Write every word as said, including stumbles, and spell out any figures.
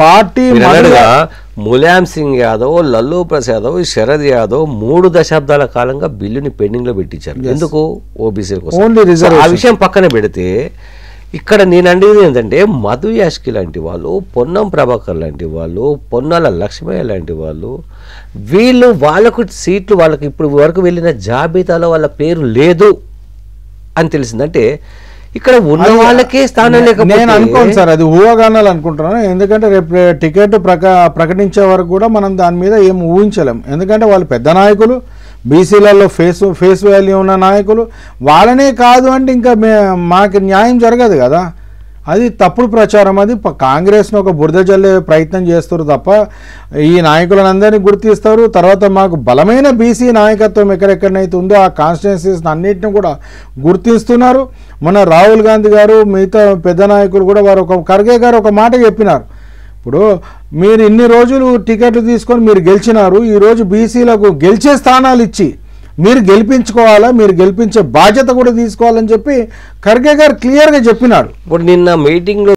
party मुलायम सिंह यादव ललू प्रसाद शरद यादव मूड दशाब्दाल कालंगा बिल्लुनी पेंडिंग लो पेट्टिंचारु एंदुकु ओबीसी कोसम आ विषय पक्कन पेडिते ఇక్కడ నేను అనేది ఏంటంటే మధు యాష్కి లాంటి వాళ్ళు పొన్నం ప్రభాకర్ లాంటి వాళ్ళు పొన్నాల లక్ష్మయ్య లాంటి వాళ్ళు వీళ్ళు వాళ్ళకు సీట్లు వాళ్ళకి ఇప్పుడు వరకు వెళ్ళిన జాబితాలో వాళ్ళ పేరు లేదు అని తెలిసిందంటే ఇక్కడ ఉన్న వాళ్ళకే స్థానం లేకపోతే నేను అనుకోను సార్ అది ఊహగానాలు అనుకుంటాను ఎందుకంటే రేపు టికెట్ ప్రకటించే వరకు కూడా మనం దాని మీద ఏం ఊహించలేం ఎందుకంటే వాళ్ళు పెద్ద నాయకులు బీసీలలో ఫేస్ ఫేస్ వాల్యూ ఉన్న నాయకులు వాళ్ళనే కాదు అంటే ఇంకా మాకు న్యాయం జరగదు కదా అది తప్పుడు ప్రచారం అది కాంగ్రెస్ను ఒక బురద జల్లే ప్రయత్నం చేస్తారు తప్ప ఈ నాయకులందరిని గుర్తిస్తారు తర్వాత మాకు బలమైన బీసీ నాయకత్వం ఎక్కడెక్కడైతే ఉందో ఆ కాన్స్టిట్యున్సీస్ అన్నిటిని కూడా గుర్తిస్తున్నారు మన రాహుల్ గాంధీ గారు మిగతా పెద్ద నాయకులు కూడా వారు ఒక ఖర్గే గారు ఒక మాట చెప్పినారు ఇప్పుడు మీరు ఇన్ని రోజులు టికెట్లు తీసుకొని మీరు గెలిచినారు ఈ రోజు బీసీలకు గెలిచే స్థానాలు ఇచ్చి మీరు గెలిపించుకోవాలా మీరు గెలిపించే బాధ్యత కూడా తీసుకోవాలని చెప్పి ఖర్గే గారు క్లియర్ గా చెప్పినారు ఇప్పుడు నిన్న మీటింగ్